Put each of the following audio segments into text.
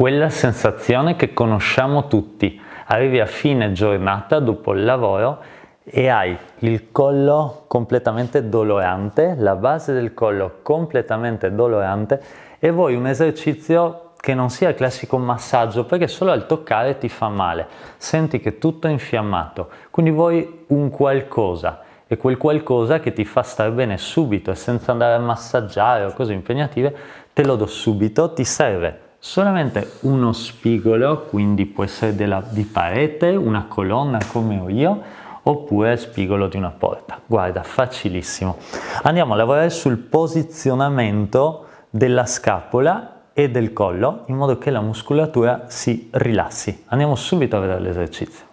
Quella sensazione che conosciamo tutti, arrivi a fine giornata dopo il lavoro e hai il collo completamente dolorante, la base del collo completamente dolorante e vuoi un esercizio che non sia il classico massaggio perché solo al toccare ti fa male, senti che tutto è infiammato, quindi vuoi un qualcosa e quel qualcosa che ti fa star bene subito e senza andare a massaggiare o cose impegnative, te lo do subito, ti serve. Solamente uno spigolo, quindi può essere di parete, una colonna come ho io, oppure spigolo di una porta. Guarda, facilissimo. Andiamo a lavorare sul posizionamento della scapola e del collo, in modo che la muscolatura si rilassi. Andiamo subito a vedere l'esercizio.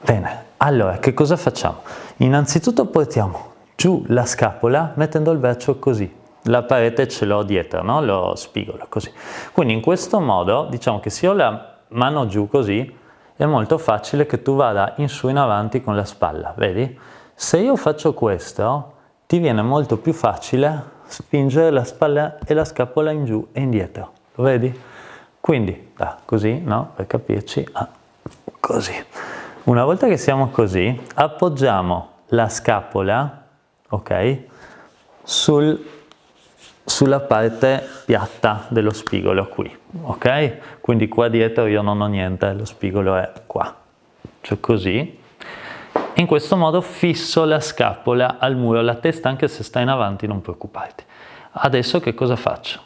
Bene, allora, che cosa facciamo? Innanzitutto portiamo giù la scapola mettendo il braccio così. La parete ce l'ho dietro, no? Lo spigolo così. Quindi in questo modo, diciamo che se ho la mano giù così, è molto facile che tu vada in su in avanti con la spalla, vedi? Se io faccio questo, ti viene molto più facile spingere la spalla e la scapola in giù e indietro, lo vedi? Quindi, così, no? Per capirci, così. Una volta che siamo così, appoggiamo la scapola, ok? Sulla parte piatta dello spigolo qui, ok? Quindi qua dietro io non ho niente, lo spigolo è qua, cioè così. In questo modo fisso la scapola al muro, la testa anche se sta in avanti non preoccuparti. Adesso che cosa faccio?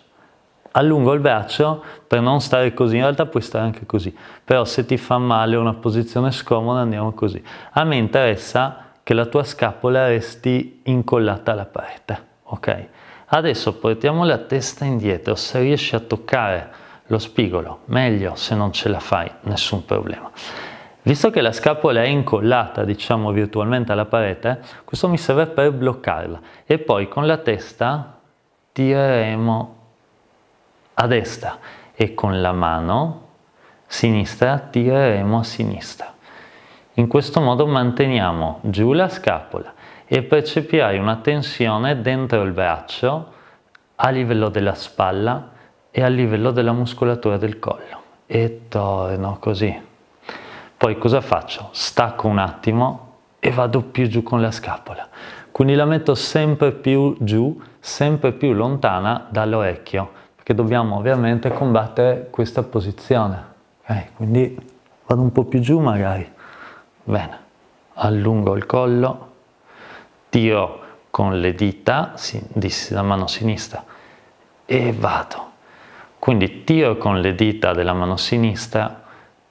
Allungo il braccio per non stare così, in realtà puoi stare anche così, però se ti fa male una posizione scomoda andiamo così. A me interessa che la tua scapola resti incollata alla parete, ok? Adesso portiamo la testa indietro, se riesci a toccare lo spigolo, meglio, se non ce la fai, nessun problema. Visto che la scapola è incollata, diciamo, virtualmente alla parete, questo mi serve per bloccarla e poi con la testa tireremo a destra e con la mano sinistra tireremo a sinistra. In questo modo manteniamo giù la scapola e percepirai una tensione dentro il braccio, a livello della spalla e a livello della muscolatura del collo. E torno così. Poi cosa faccio? Stacco un attimo e vado più giù con la scapola. Quindi la metto sempre più giù, sempre più lontana dall'orecchio, perché dobbiamo ovviamente combattere questa posizione. Okay? Quindi vado un po' più giù magari. Bene, allungo il collo. Tiro con le dita della mano sinistra e vado. Quindi tiro con le dita della mano sinistra,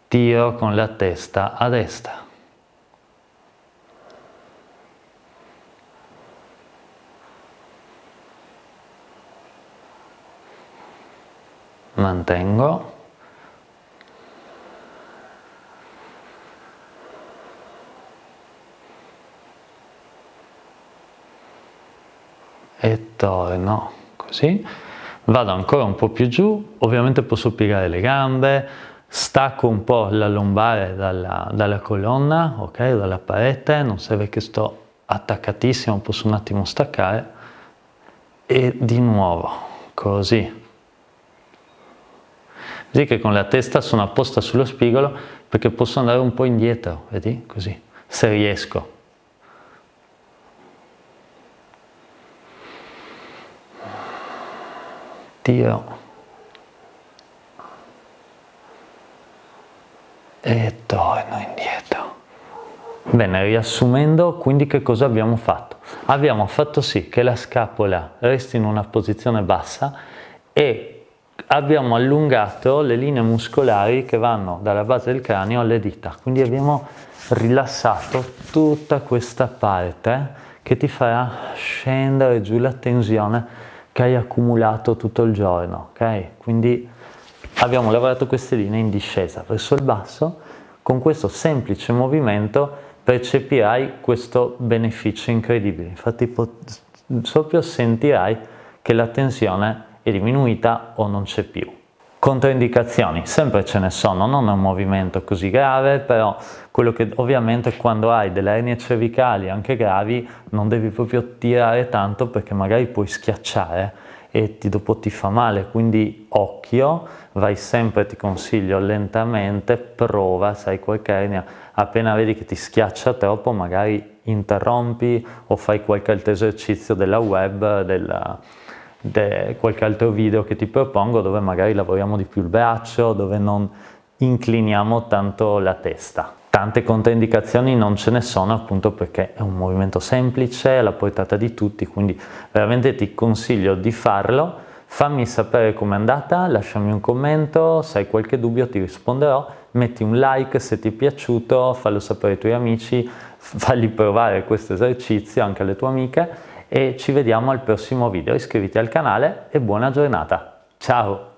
tiro con la testa a destra. Mantengo. E torno così, vado ancora un po' più giù, ovviamente posso piegare le gambe, stacco un po' la lombare dalla colonna, ok, dalla parete, non serve che sto attaccatissimo, posso un attimo staccare e di nuovo così. Vedi che con la testa sono apposta sullo spigolo perché posso andare un po' indietro, vedi, così, se riesco. Tiro e torno indietro. Bene, riassumendo quindi che cosa abbiamo fatto? Abbiamo fatto sì che la scapola resti in una posizione bassa e abbiamo allungato le linee muscolari che vanno dalla base del cranio alle dita, quindi abbiamo rilassato tutta questa parte che ti farà scendere giù la tensione che hai accumulato tutto il giorno, ok? Quindi abbiamo lavorato queste linee in discesa verso il basso. Con questo semplice movimento percepirai questo beneficio incredibile, infatti proprio sentirai che la tensione è diminuita o non c'è più. Controindicazioni, sempre ce ne sono, non è un movimento così grave, però quello che ovviamente quando hai delle ernie cervicali anche gravi non devi proprio tirare tanto perché magari puoi schiacciare e dopo ti fa male, quindi occhio, vai sempre, ti consiglio, lentamente, prova, sai quel che appena vedi che ti schiaccia troppo magari interrompi o fai qualche altro esercizio della web, qualche altro video che ti propongo dove magari lavoriamo di più il braccio, dove non incliniamo tanto la testa. Tante controindicazioni non ce ne sono, appunto perché è un movimento semplice, alla portata di tutti, quindi veramente ti consiglio di farlo. Fammi sapere com'è andata, lasciami un commento, se hai qualche dubbio ti risponderò, metti un like se ti è piaciuto, fallo sapere ai tuoi amici, fagli provare questo esercizio anche alle tue amiche e ci vediamo al prossimo video. Iscriviti al canale e buona giornata, ciao!